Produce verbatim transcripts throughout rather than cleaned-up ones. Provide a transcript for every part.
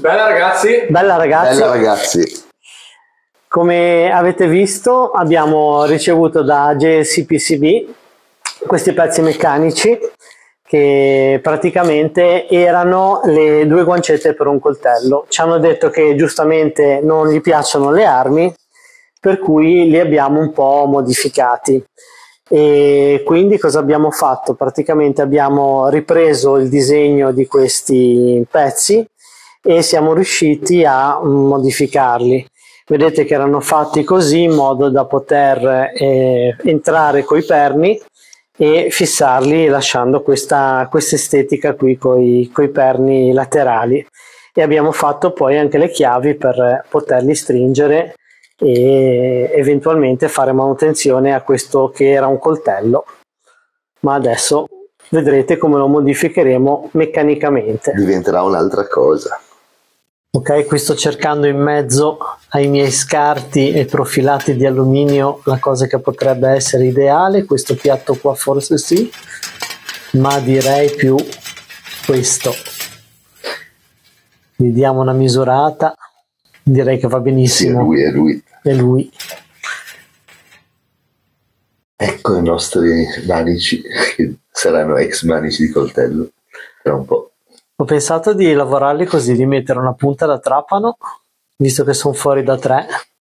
Bella ragazzi! Bella ragazzi! Bella ragazzi! Come avete visto abbiamo ricevuto da J L C P C B questi pezzi meccanici che praticamente erano le due guancette per un coltello. Ci hanno detto che giustamente non gli piacciono le armi, per cui li abbiamo un po' modificati. E quindi cosa abbiamo fatto? Praticamente abbiamo ripreso il disegno di questi pezzi e siamo riusciti a modificarli. Vedete che erano fatti così in modo da poter eh, entrare coi perni e fissarli, lasciando questa quest' estetica qui coi, coi perni laterali, e abbiamo fatto poi anche le chiavi per poterli stringere e eventualmente fare manutenzione a questo che era un coltello. Ma adesso vedrete come lo modificheremo meccanicamente, diventerà un'altra cosa. Ok, qui sto cercando in mezzo ai miei scarti e profilati di alluminio la cosa che potrebbe essere ideale. Questo piatto qua forse sì, ma direi più questo. Gli diamo una misurata, direi che va benissimo. Sì, è lui, è lui. È lui. Ecco i nostri manici, che saranno ex manici di coltello tra un po'. Ho pensato di lavorarli così, di mettere una punta da trapano, visto che sono fuori da tre,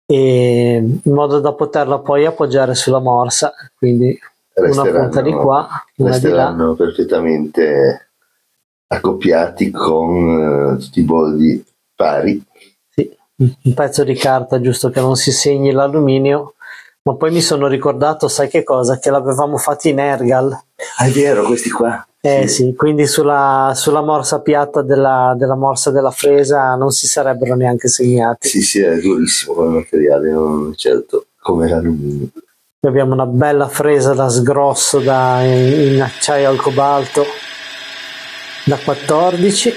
e in modo da poterla poi appoggiare sulla morsa, quindi resteranno, una punta di qua, una di là. Perfettamente accoppiati con eh, tutti i bordi pari. Sì, un pezzo di carta, giusto che non si segni l'alluminio. Ma poi mi sono ricordato, sai che cosa? Che l'avevamo fatti in Ergal. Ah, è vero, questi qua. Eh sì, sì, quindi sulla, sulla morsa piatta della, della morsa della fresa non si sarebbero neanche segnati. Sì, sì, è durissimo come materiale, non certo come l'alluminio. Abbiamo una bella fresa da sgrosso da, in acciaio al cobalto da quattordici.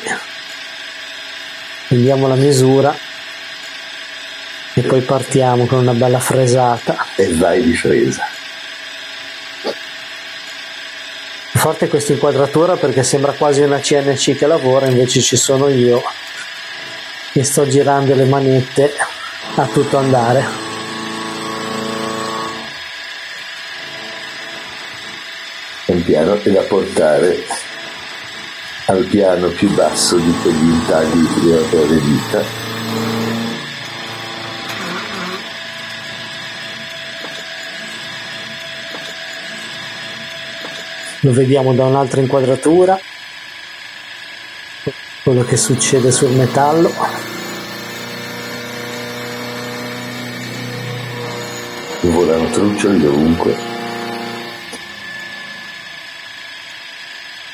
Vediamo la misura e poi partiamo con una bella fresata. E vai di fresa. Forte questa inquadratura perché sembra quasi una C N C che lavora, invece ci sono io che sto girando le manette a tutto andare. Un piano che da portare al piano più basso di quegli intagli della tua vita. Lo vediamo da un'altra inquadratura, quello che succede sul metallo. Volano truccioli ovunque.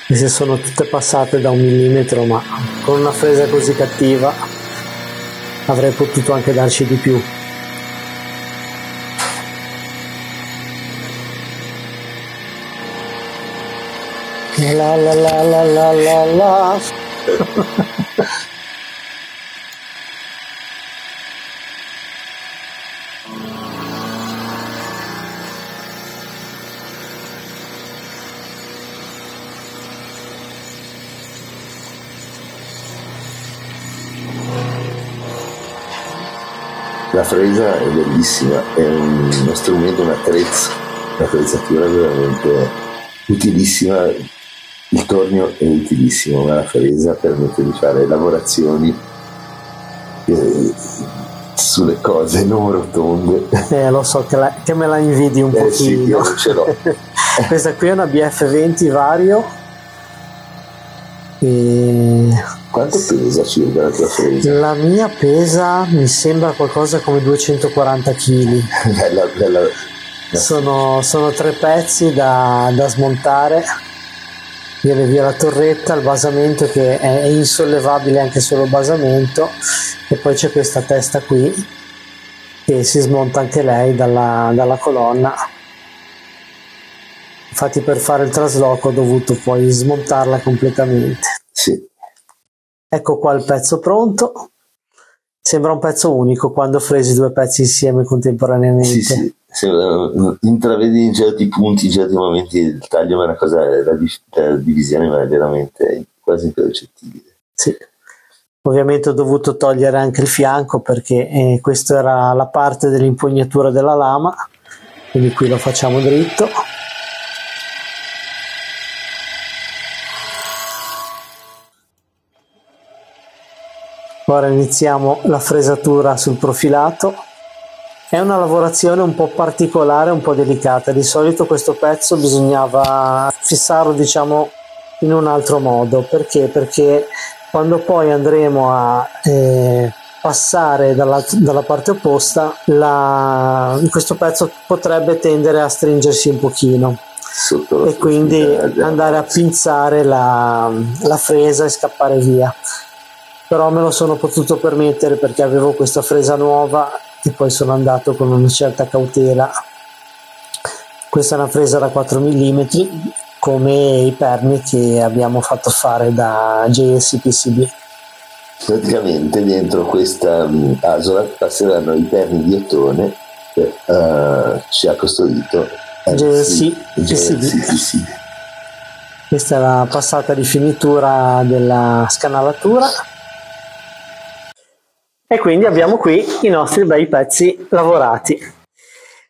Queste sono tutte passate da un millimetro, ma con una fresa così cattiva avrei potuto anche darci di più. La la la la la la la. La fresa è bellissima, è uno strumento, un attrezzo, una attrezzatura veramente utilissima. Il tornio è utilissimo, ma la fresa permette di fare lavorazioni eh, sulle cose non rotonde. Eh, lo so che, la, che me la invidi un eh, pochino. Sì, io non ce l'ho. Questa qui è una B F venti vario. E... Quanto sì. pesa circa la tua fresa? La mia pesa, mi sembra, qualcosa come duecentoquaranta chili. bella, bella. Sono, sono tre pezzi da, da smontare. Viene via la torretta, il basamento che è insollevabile, anche solo il basamento, e poi c'è questa testa qui che si smonta anche lei dalla, dalla colonna. Infatti per fare il trasloco ho dovuto poi smontarla completamente. Sì. Ecco qua il pezzo pronto, sembra un pezzo unico quando fresi due pezzi insieme contemporaneamente. Sì, sì. Intravedi in certi punti, in certi momenti il taglio, ma è una cosa, la divisione, ma è veramente quasi impercettibile. Sì. Ovviamente ho dovuto togliere anche il fianco perché eh, questa era la parte dell'impugnatura della lama, quindi qui lo facciamo dritto. Ora iniziamo la fresatura sul profilato. È una lavorazione un po' particolare, un po' delicata. Di solito questo pezzo bisognava fissarlo, diciamo, in un altro modo. Perché? Perché quando poi andremo a eh, passare dalla, dalla parte opposta, la, questo pezzo potrebbe tendere a stringersi un pochino e quindi andare a pinzare la, la fresa e scappare via. Però me lo sono potuto permettere perché avevo questa fresa nuova e poi sono andato con una certa cautela. Questa è una fresa da quattro millimetri come i perni che abbiamo fatto fare da J L C P C B. Praticamente dentro questa asola passeranno i perni di ottone che uh, ci ha custodito J L C P C B. Questa è la passata di finitura della scanalatura. E quindi abbiamo qui i nostri bei pezzi lavorati.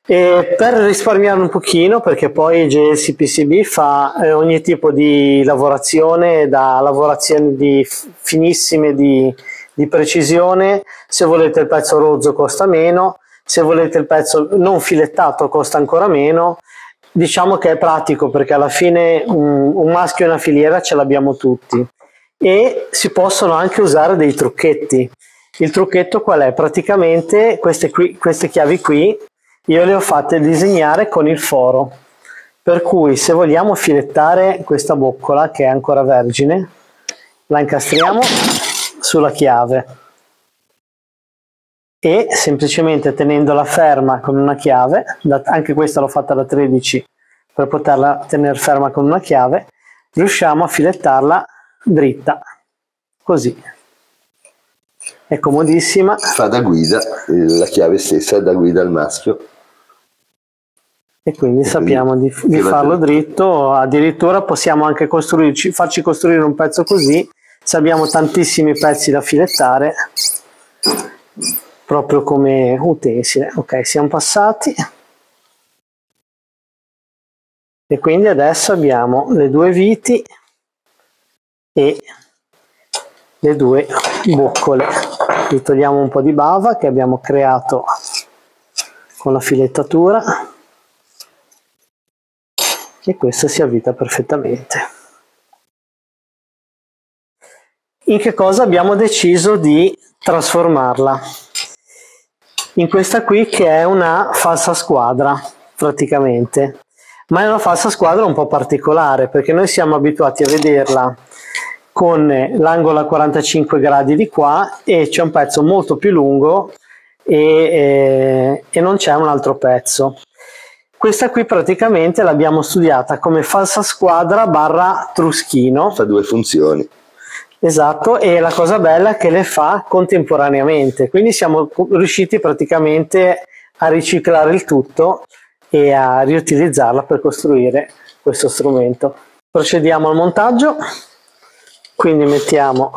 E per risparmiare un pochino, perché poi J L C P C B fa ogni tipo di lavorazione, da lavorazioni di finissime di, di precisione. Se volete il pezzo rozzo costa meno, se volete il pezzo non filettato costa ancora meno. Diciamo che è pratico perché alla fine un, un maschio e una filiera ce l'abbiamo tutti, e si possono anche usare dei trucchetti. Il trucchetto qual è? Praticamente queste, qui, queste chiavi qui io le ho fatte disegnare con il foro, per cui se vogliamo filettare questa boccola che è ancora vergine, la incastriamo sulla chiave e semplicemente tenendola ferma con una chiave, anche questa l'ho fatta da tredici per poterla tenere ferma con una chiave, riusciamo a filettarla dritta, così. È comodissima, fa da guida, la chiave stessa da guida al maschio, e quindi e sappiamo quindi di, di farlo dritto. Addirittura possiamo anche costruirci, farci costruire un pezzo così se abbiamo tantissimi pezzi da filettare, proprio come utensile. Ok, siamo passati, e quindi adesso abbiamo le due viti e le due boccole. Li togliamo un po' di bava che abbiamo creato con la filettatura e questa si avvita perfettamente. In che cosa abbiamo deciso di trasformarla? In questa qui, che è una falsa squadra praticamente, ma è una falsa squadra un po' particolare perché noi siamo abituati a vederla con l'angolo a quarantacinque gradi di qua, e c'è un pezzo molto più lungo e, e, e non c'è un altro pezzo. Questa qui praticamente l'abbiamo studiata come falsa squadra barra truschino. Fa due funzioni. Esatto, e la cosa bella è che le fa contemporaneamente, quindi siamo riusciti praticamente a riciclare il tutto e a riutilizzarla per costruire questo strumento. Procediamo al montaggio. Quindi mettiamo,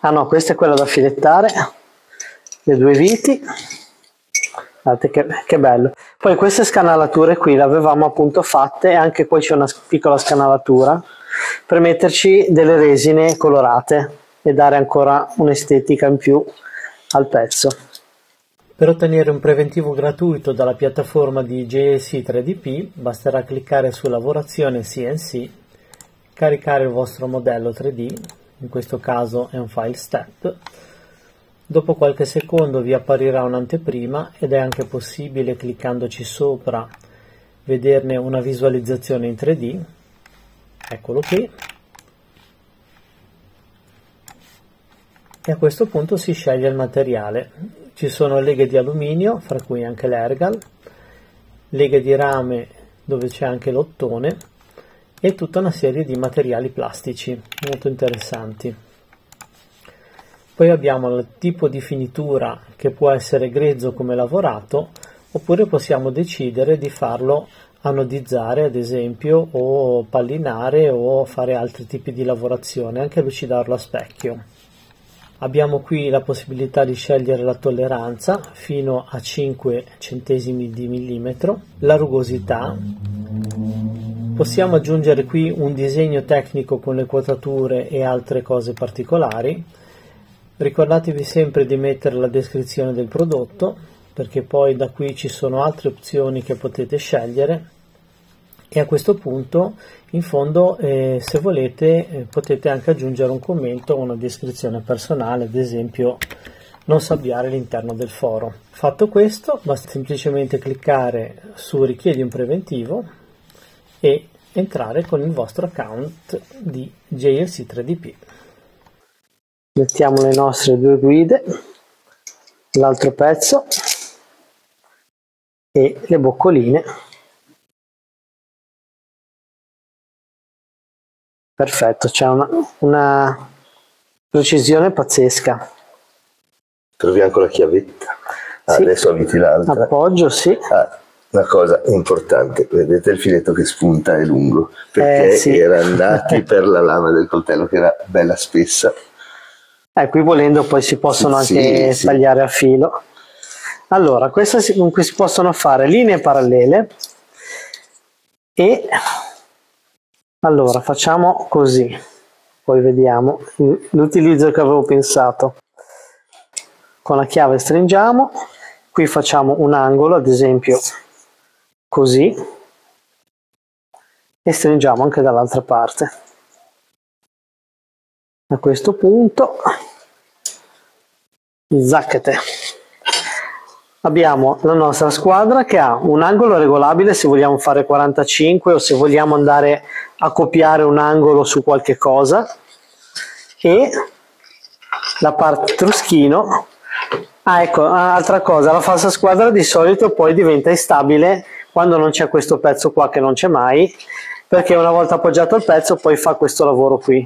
ah no, questa è quella da filettare, le due viti. Guardate che, che bello. Poi queste scanalature qui le avevamo appunto fatte, anche qui c'è una piccola scanalatura per metterci delle resine colorate e dare ancora un'estetica in più al pezzo. Per ottenere un preventivo gratuito dalla piattaforma di J L C tre D P basterà cliccare su lavorazione C N C, caricare il vostro modello tre D, in questo caso è un file step. Dopo qualche secondo vi apparirà un'anteprima ed è anche possibile, cliccandoci sopra, vederne una visualizzazione in tre D. Eccolo qui. E a questo punto si sceglie il materiale. Ci sono leghe di alluminio, fra cui anche l'Ergal, leghe di rame dove c'è anche l'ottone, e tutta una serie di materiali plastici molto interessanti. Poi abbiamo il tipo di finitura, che può essere grezzo come lavorato, oppure possiamo decidere di farlo anodizzare ad esempio, o pallinare, o fare altri tipi di lavorazione, anche lucidarlo a specchio. Abbiamo qui la possibilità di scegliere la tolleranza fino a cinque centesimi di millimetro, la rugosità. Possiamo aggiungere qui un disegno tecnico con le quadrature e altre cose particolari. Ricordatevi sempre di mettere la descrizione del prodotto, perché poi da qui ci sono altre opzioni che potete scegliere. E a questo punto in fondo eh, se volete eh, potete anche aggiungere un commento o una descrizione personale, ad esempio non sabbiare l'interno del foro. Fatto questo basta semplicemente cliccare su richiedi un preventivo e entrare con il vostro account di J L C tre D P. Mettiamo le nostre due guide, l'altro pezzo e le boccoline. Perfetto, c'è una, una precisione pazzesca. Trovi anche la chiavetta. Ah, sì. Adesso avviti l'altra. Appoggio, sì. Ah, una cosa importante, vedete il filetto che spunta, è lungo, perché eh, sì. Era andati per la lama del coltello che era bella spessa. Eh, qui volendo poi si possono sì, anche sì, tagliare sì. a filo. Allora, questa si, con cui si possono fare linee parallele e... Allora facciamo così, poi vediamo l'utilizzo che avevo pensato. Con la chiave stringiamo, qui facciamo un angolo, ad esempio così, e stringiamo anche dall'altra parte. A questo punto, zacchete, abbiamo la nostra squadra che ha un angolo regolabile se vogliamo fare quarantacinque o se vogliamo andare a copiare un angolo su qualche cosa, e la parte truschino. Ah, ecco, altra cosa, la falsa squadra di solito poi diventa instabile quando non c'è questo pezzo qua che non c'è mai, perché una volta appoggiato il pezzo poi fa questo lavoro qui.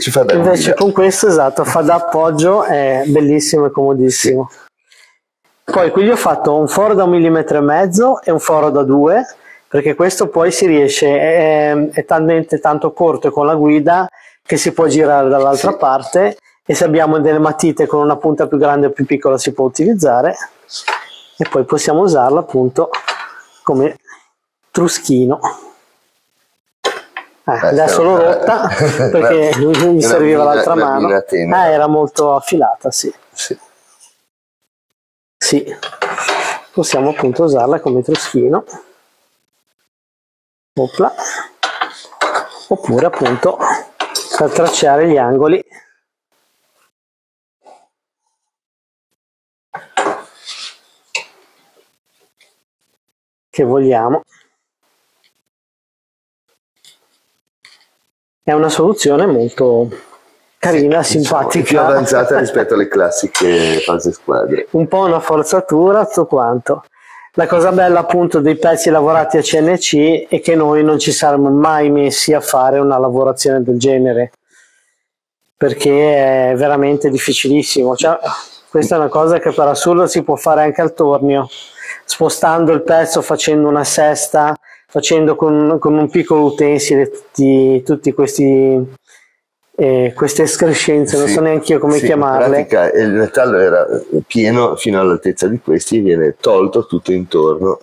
Ci fa invece con questo, esatto, fa da appoggio, è bellissimo e comodissimo. Sì. Poi qui gli ho fatto un foro da un millimetro e mezzo e un foro da due, perché questo poi si riesce, è, è talmente tanto corto con la guida che si può girare dall'altra sì. parte, e se abbiamo delle matite con una punta più grande o più piccola si può utilizzare, e poi possiamo usarla appunto come truschino. Eh, adesso l'ho rotta perché gli serviva l'altra mano, ah, era molto affilata, sì. Sì. Sì, possiamo appunto usarla come truschino. Opla. Oppure appunto per tracciare gli angoli. Che vogliamo. È una soluzione molto carina, sì, simpatica. Diciamo, più avanzata rispetto alle classiche false squadre. Un po' una forzatura, tutto quanto. La cosa bella appunto dei pezzi lavorati a C N C è che noi non ci saremmo mai messi a fare una lavorazione del genere, perché è veramente difficilissimo. Cioè, questa è una cosa che per assurdo si può fare anche al tornio, spostando il pezzo, facendo una sesta, facendo con, con un piccolo utensile tutti, tutti questi... Eh, queste escrescenze, sì, non so neanche io come sì, chiamarle. In pratica il metallo era pieno fino all'altezza di questi, viene tolto tutto intorno,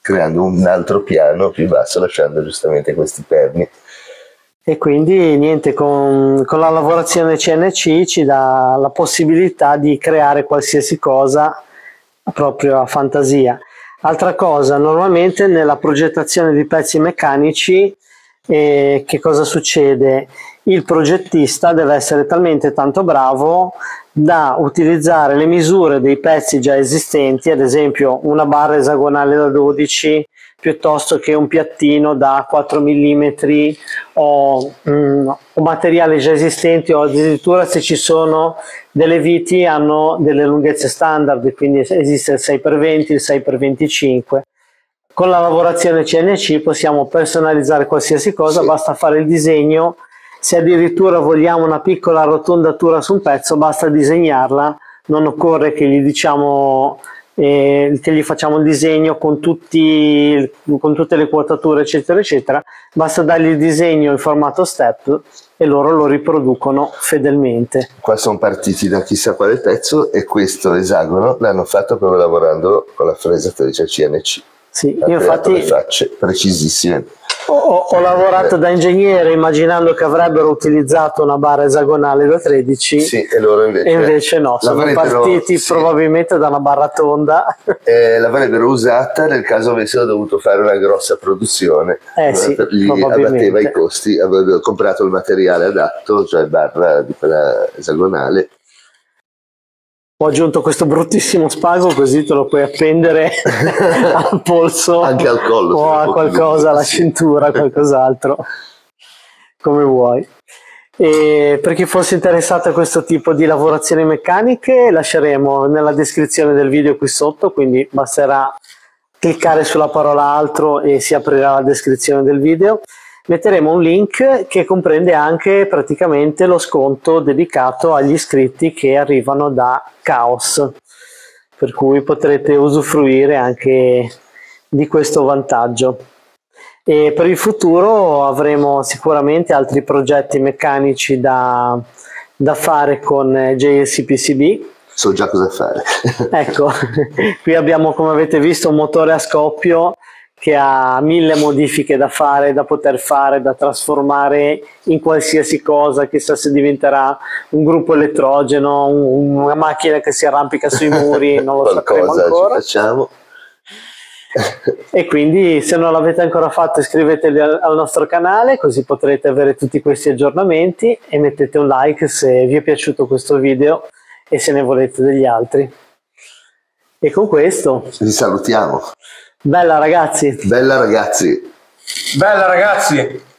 creando un altro piano più basso, lasciando giustamente questi perni. E quindi niente, con, con la lavorazione C N C ci dà la possibilità di creare qualsiasi cosa proprio a fantasia. Altra cosa, normalmente nella progettazione di pezzi meccanici eh, che cosa succede? Il progettista deve essere talmente tanto bravo da utilizzare le misure dei pezzi già esistenti, ad esempio una barra esagonale da dodici piuttosto che un piattino da quattro millimetri o, mm, o materiali già esistenti, o addirittura se ci sono delle viti hanno delle lunghezze standard, quindi esiste il sei per venti, il sei per venticinque. Con la lavorazione C N C possiamo personalizzare qualsiasi cosa, sì. Basta fare il disegno. Se addirittura vogliamo una piccola arrotondatura su un pezzo, basta disegnarla, non occorre che gli, diciamo, eh, che gli facciamo il disegno con, tutti, con tutte le quotature eccetera eccetera, basta dargli il disegno in formato step e loro lo riproducono fedelmente. Qua sono partiti da chissà quale pezzo e questo esagono l'hanno fatto proprio lavorando con la fresatrice C N C. Sì, io infatti le facce precisissime. Ho, ho lavorato eh, da ingegnere immaginando che avrebbero utilizzato una barra esagonale da tredici, sì, e, loro invece, e invece no, sono partiti sì. probabilmente da una barra tonda. Eh, l'avrebbero usata nel caso avessero dovuto fare una grossa produzione, eh, sì, gli abbatteva i costi, avrebbero comprato il materiale adatto, cioè barra di quella esagonale. Ho aggiunto questo bruttissimo spago così te lo puoi appendere al polso, anche al collo, o a qualcosa, alla cintura, qualcos'altro, come vuoi. E per chi fosse interessato a questo tipo di lavorazioni meccaniche, lasceremo nella descrizione del video qui sotto, quindi basterà cliccare sulla parola altro e si aprirà la descrizione del video. Metteremo un link che comprende anche praticamente lo sconto dedicato agli iscritti che arrivano da Chaos, per cui potrete usufruire anche di questo vantaggio. E per il futuro avremo sicuramente altri progetti meccanici da, da fare con J L C P C B. So già cosa fare. Ecco, qui abbiamo, come avete visto, un motore a scoppio che ha mille modifiche da fare, da poter fare, da trasformare in qualsiasi cosa, chissà se diventerà un gruppo elettrogeno, un, una macchina che si arrampica sui muri, non lo sapremo ancora. Facciamo. E quindi se non l'avete ancora fatto iscrivetevi al, al nostro canale, così potrete avere tutti questi aggiornamenti, e mettete un like se vi è piaciuto questo video e se ne volete degli altri. E con questo vi salutiamo. Bella ragazzi! Bella ragazzi! Bella ragazzi!